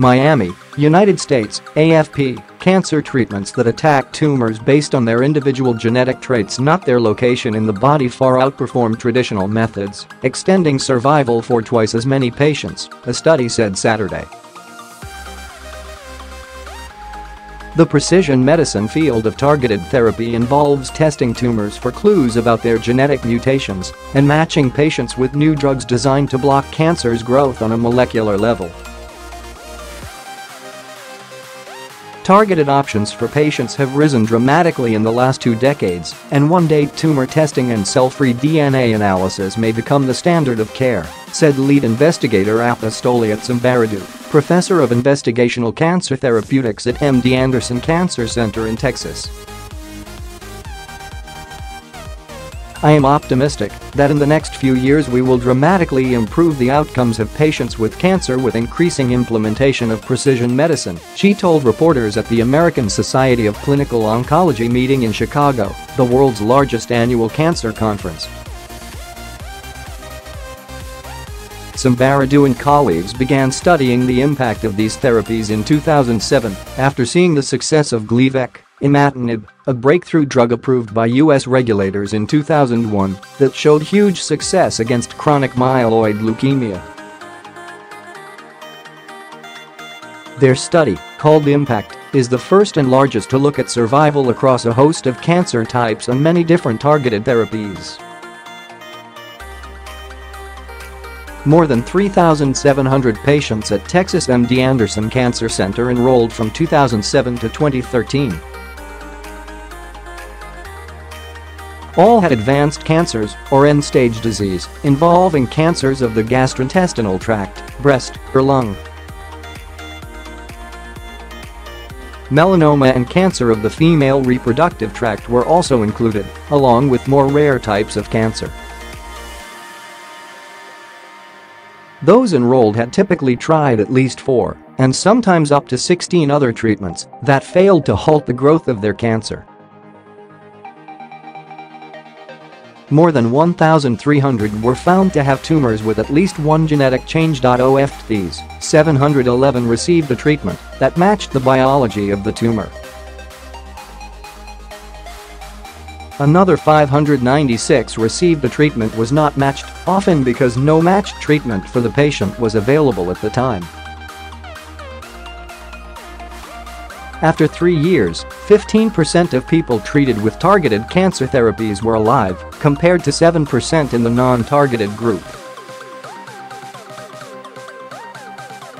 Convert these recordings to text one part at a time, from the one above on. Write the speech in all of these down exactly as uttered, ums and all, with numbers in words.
Miami, United States, A F P, cancer treatments that attack tumors based on their individual genetic traits, not their location in the body, far outperform traditional methods, extending survival for twice as many patients, a study said Saturday. The precision medicine field of targeted therapy involves testing tumors for clues about their genetic mutations and matching patients with new drugs designed to block cancer's growth on a molecular level. Targeted options for patients have risen dramatically in the last two decades, and one day tumor testing and cell-free D N A analysis may become the standard of care, said lead investigator Apostolia Tsimberidou, professor of investigational cancer therapeutics at M D Anderson Cancer Center in Texas. "I am optimistic that in the next few years we will dramatically improve the outcomes of patients with cancer with increasing implementation of precision medicine," she told reporters at the American Society of Clinical Oncology meeting in Chicago, the world's largest annual cancer conference. Tsimberidou and colleagues began studying the impact of these therapies in two thousand seven after seeing the success of Gleevec, Imatinib, a breakthrough drug approved by U S regulators in two thousand one that showed huge success against chronic myeloid leukemia. Their study, called IMPACT, is the first and largest to look at survival across a host of cancer types and many different targeted therapies. More than three thousand seven hundred patients at Texas M D Anderson Cancer Center enrolled from two thousand seven to twenty thirteen. All had advanced cancers or end-stage disease involving cancers of the gastrointestinal tract, breast, or lung. Melanoma and cancer of the female reproductive tract were also included, along with more rare types of cancer. Those enrolled had typically tried at least four, and sometimes up to sixteen other treatments that failed to halt the growth of their cancer. More than one thousand three hundred were found to have tumors with at least one genetic change. Of these, seven hundred eleven received a treatment that matched the biology of the tumor. Another five hundred ninety-six received the treatment was not matched, often because no matched treatment for the patient was available at the time. After three years, fifteen percent of people treated with targeted cancer therapies were alive, compared to seven percent in the non-targeted group.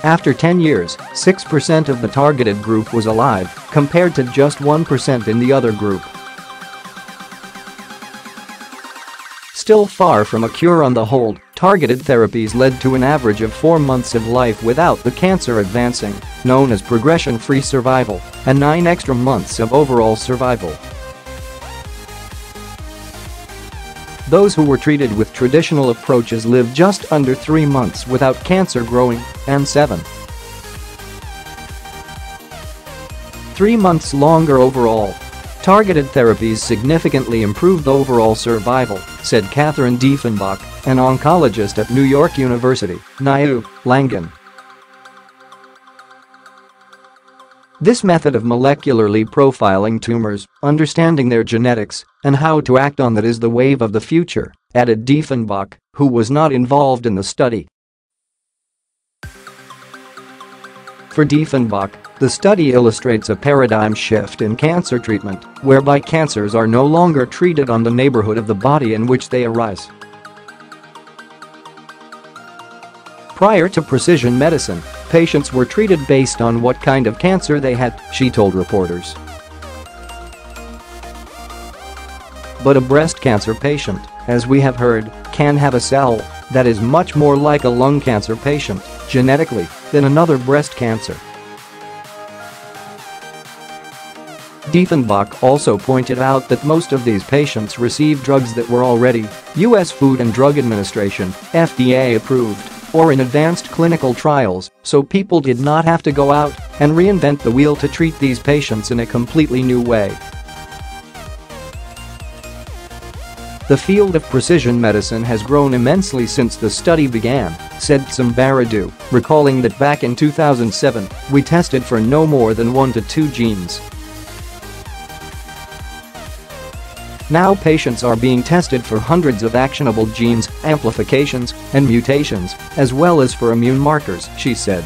After ten years, six percent of the targeted group was alive, compared to just one percent in the other group. Still far from a cure on the whole, targeted therapies led to an average of four months of life without the cancer advancing, known as progression-free survival, and nine extra months of overall survival. Those who were treated with traditional approaches lived just under three months without cancer growing, and seven. Three months longer overall. Targeted therapies significantly improved overall survival, said Catherine Diefenbach, an oncologist at New York University, N Y U, Langone. "This method of molecularly profiling tumors, understanding their genetics, and how to act on that is the wave of the future," added Diefenbach, who was not involved in the study. For Diefenbach, the study illustrates a paradigm shift in cancer treatment, whereby cancers are no longer treated on the neighborhood of the body in which they arise. "Prior to precision medicine, patients were treated based on what kind of cancer they had," she told reporters. But a breast cancer patient, as we have heard, can have a cell that is much more like a lung cancer patient, genetically, than another breast cancer. Diefenbach also pointed out that most of these patients received drugs that were already U S Food and Drug Administration F D A approved or in advanced clinical trials, so people did not have to go out and reinvent the wheel to treat these patients in a completely new way. The field of precision medicine has grown immensely since the study began. said Tsimberidou, recalling that back in two thousand seven, we tested for no more than one to two genes. Now patients are being tested for hundreds of actionable genes, amplifications, and mutations, as well as for immune markers, she said.